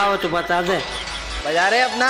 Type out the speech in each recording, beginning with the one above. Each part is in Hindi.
लाओ तो बता दे। बजा रहे अपना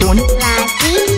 Don't lie.